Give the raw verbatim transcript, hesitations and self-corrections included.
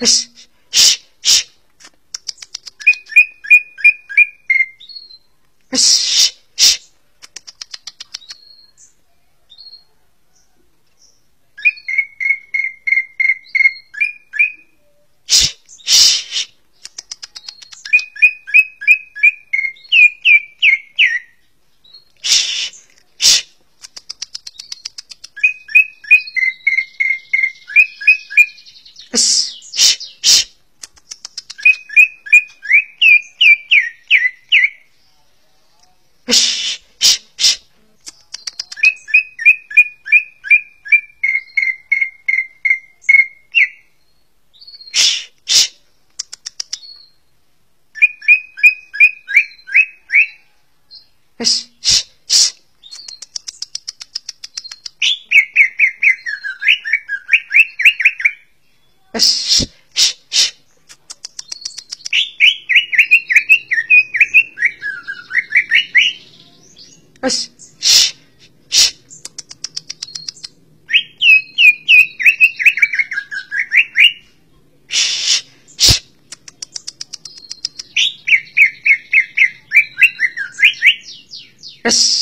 Shh, shh, shh. Shh, shh. Shh, shh. Shh. Shh, shh, shh. Shh, shh, shh. Shh, shh, shh. Yes.